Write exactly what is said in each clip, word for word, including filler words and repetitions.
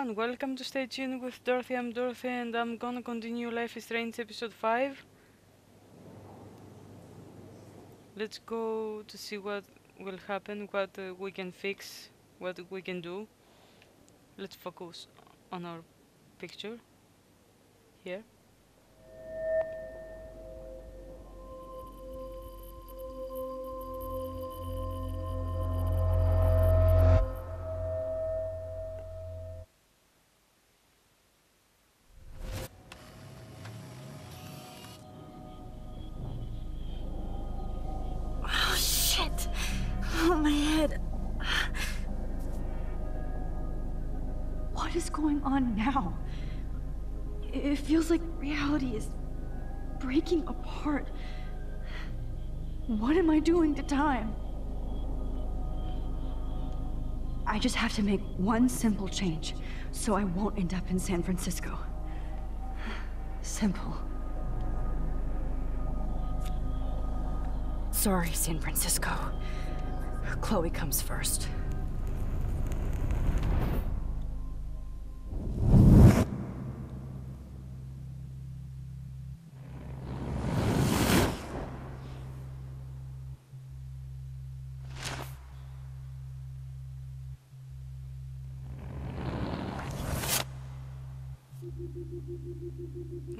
and welcome to Stay Tuned with Dorothy. I'm Dorothy and I'm gonna continue Life is Strange episode five. Let's go to see what will happen, what uh, we can fix, what we can do. Let's focus on our picture here. Now. It feels like reality is breaking apart. What am I doing to time? I just have to make one simple change so I won't end up in San Francisco. Simple. Sorry, San Francisco. Chloe comes first.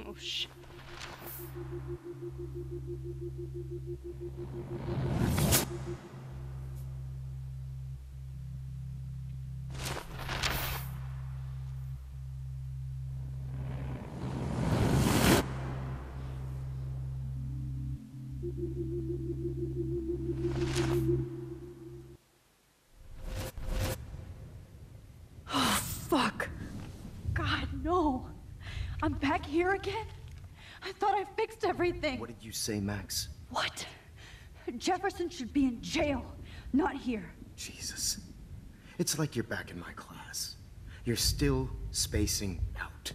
Oh shit. I'm back here again? I thought I fixed everything. What did you say, Max? What? Jefferson should be in jail, not here. Jesus. It's like you're back in my class. You're still spacing out.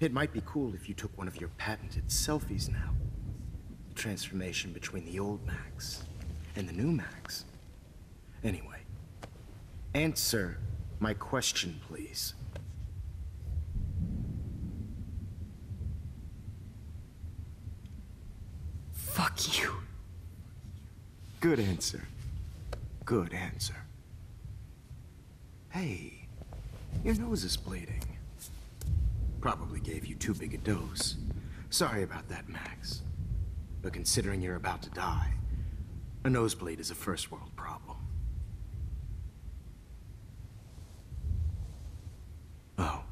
It might be cool if you took one of your patented selfies now. The transformation between the old Max and the new Max. Anyway, answer my question, please. Fuck you. Good answer. Good answer. Hey, your nose is bleeding. Probably gave you too big a dose. Sorry about that, Max. But considering you're about to die, a nosebleed is a first world problem. Oh,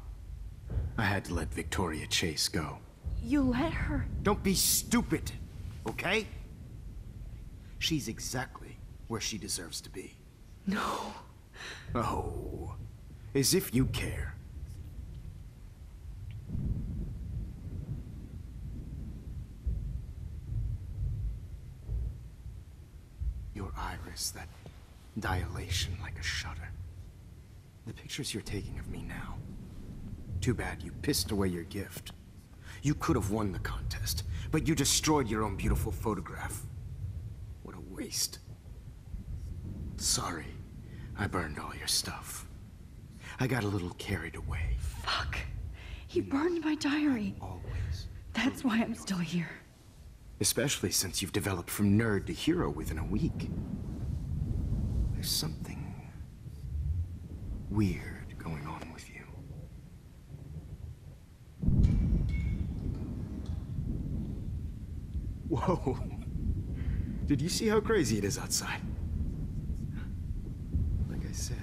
I had to let Victoria Chase go. You let her? Don't be stupid. Okay? She's exactly where she deserves to be. No. Oh, as if you care. Your iris, that dilation like a shutter. The pictures you're taking of me now. Too bad you pissed away your gift. You could have won the contest, but you destroyed your own beautiful photograph. What a waste. Sorry, I burned all your stuff. I got a little carried away. Fuck. He you burned know, my diary. Always. That's why I'm still here. Especially since you've developed from nerd to hero within a week. There's something weird going on with you. Whoa. Did you see how crazy it is outside? Like I said,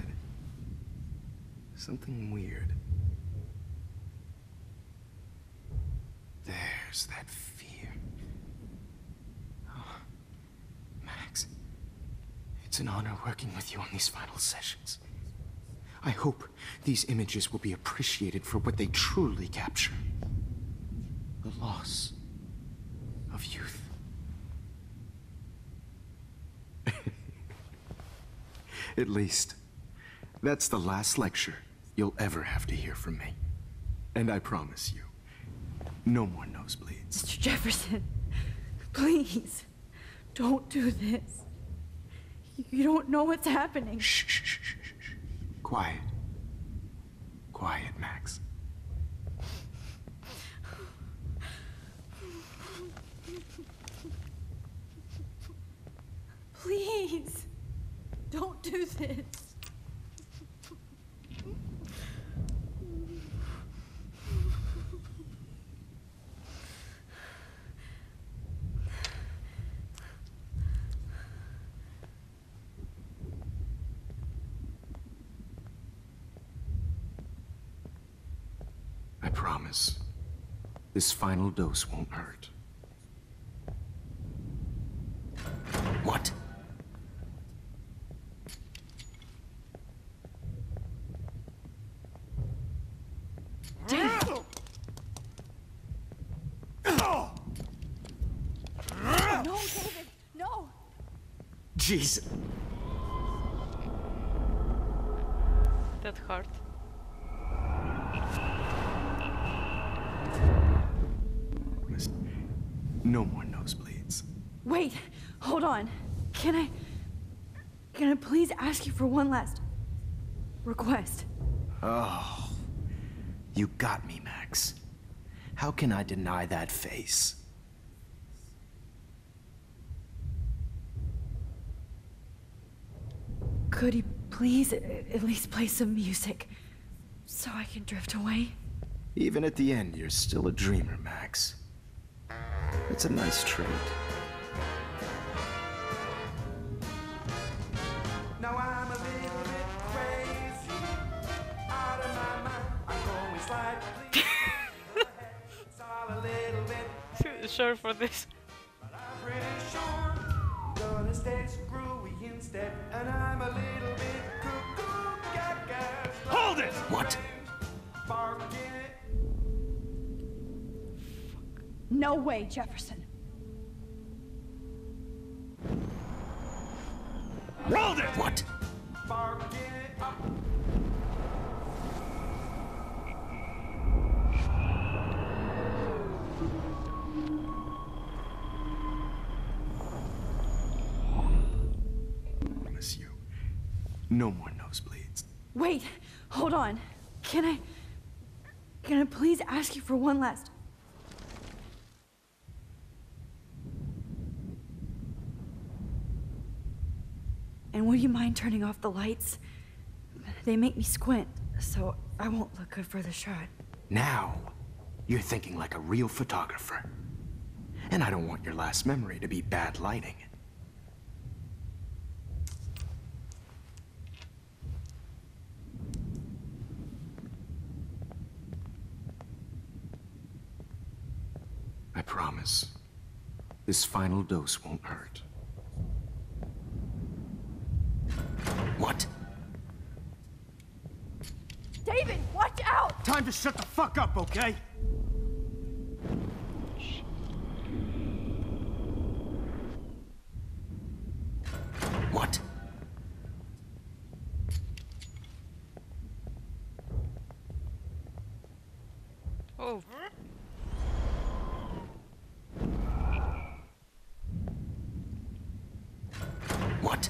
something weird. There's that fear. Oh, Max, it's an honor working with you on these final sessions. I hope these images will be appreciated for what they truly capture. The loss of youth. At least, that's the last lecture you'll ever have to hear from me. And I promise you, no more nosebleeds. Mister Jefferson, please, don't do this. You don't know what's happening. Shh, shh, shh, shh. Quiet. Quiet, Max. Please, don't do this. I promise, this final dose won't hurt. What? No, David, no! Jesus. That hurt. No more nosebleeds. Wait, hold on. Can I... Can I please ask you for one last... request? Oh... You got me, Max. How can I deny that face? Could you please at least play some music, so I can drift away? Even at the end, you're still a dreamer, Max. It's a nice trait. Now I'm a little bit crazy, out of my mind. I'm going slide, please. It's all a little bit sure for this. But I'm pretty sure gonna stay screwy instead, and I'm a little bit cuckoo gaga. Hold it! What? No way, Jefferson. Rolled it! What? Miss you. No more nosebleeds. Wait, hold on. Can I... Can I please ask you for one last... And would you mind turning off the lights? They make me squint, so I won't look good for the shot. Now, you're thinking like a real photographer. And I don't want your last memory to be bad lighting. I promise, this final dose won't hurt. What? David, watch out! Time to shut the fuck up, okay? What? Oh. What?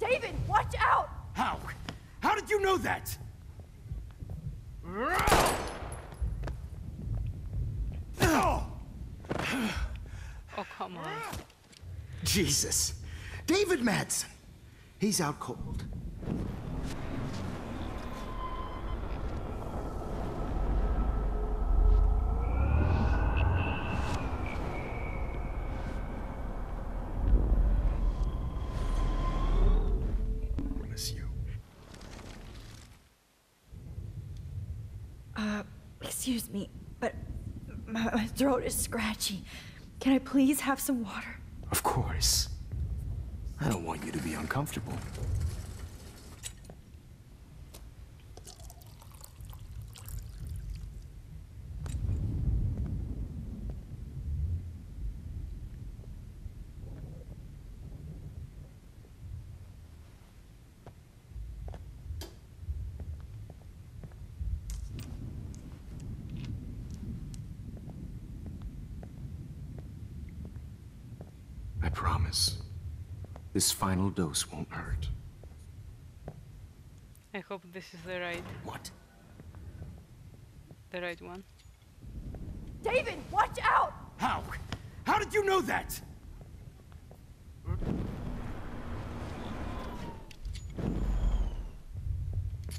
David, watch out! How? How did you know that? Oh, come on. Jesus. David Madsen. He's out cold. Excuse me, but my, my throat is scratchy. Can I please have some water? Of course. I don't want you to be uncomfortable. I promise, This final dose won't hurt. I hope this is the right... What? The right one. David, watch out! How? How did you know that?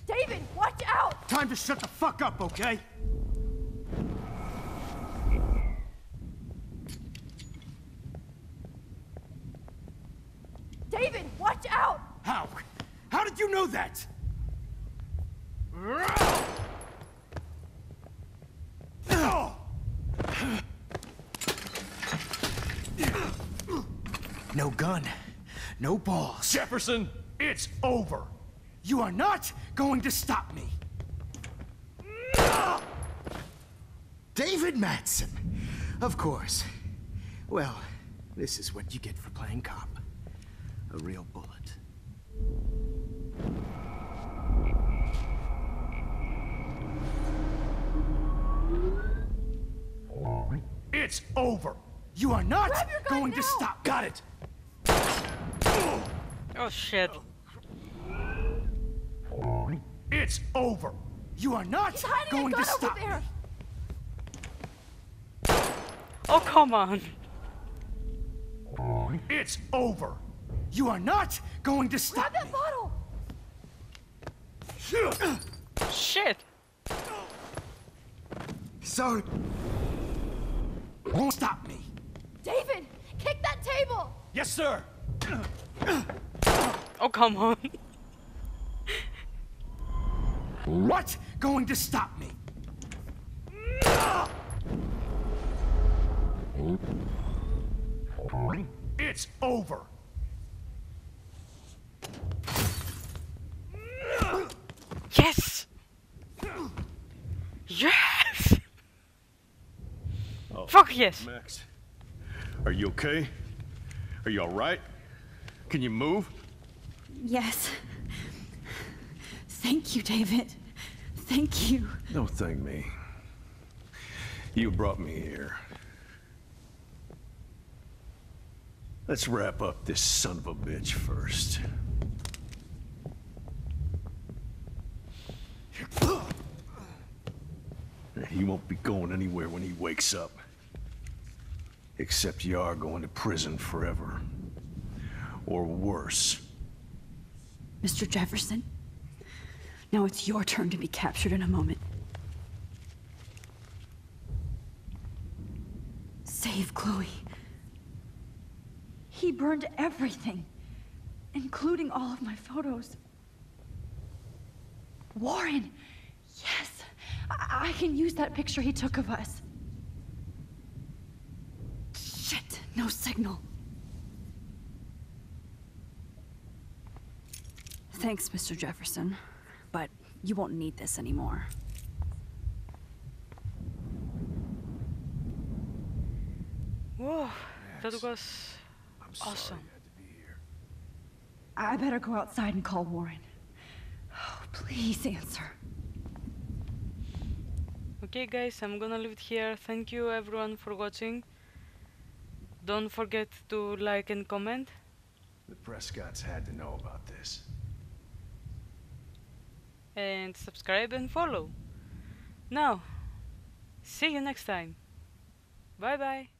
David, watch out! Time to shut the fuck up, okay? David, watch out! How? How did you know that? No gun, no balls. Jefferson, it's over. You are not going to stop me. David Madsen, of course. Well, this is what you get for playing cop. A real bullet. It's over. You are not going now. to stop. Got it. Oh shit. It's over. You are not going to stop. There. Oh come on. It's over. You are not going to stop. Grab that bottle. Shit. Sorry. Won't stop me. David, kick that table. Yes, sir. Oh, come on. What? Going to stop me? It's over. Yes. Yes. Oh, fuck yes. Max, are you okay? Are you all right? Can you move? Yes. Thank you, David. Thank you. Don't thank me. You brought me here. Let's wrap up this son of a bitch first. He won't be going anywhere when he wakes up. Except you are going to prison forever. Or worse. Mister Jefferson, now it's your turn to be captured in a moment. Save Chloe. He burned everything, including all of my photos. Warren, yes, I, I can use that picture he took of us. Shit, no signal. Thanks, Mister Jefferson, but you won't need this anymore. Whoa, that was awesome. I better go outside and call Warren. Oh, please answer. Okay, guys, I'm gonna leave it here. Thank you, everyone, for watching. Don't forget to like and comment. The Prescotts had to know about this. And subscribe and follow. Now, see you next time. Bye bye.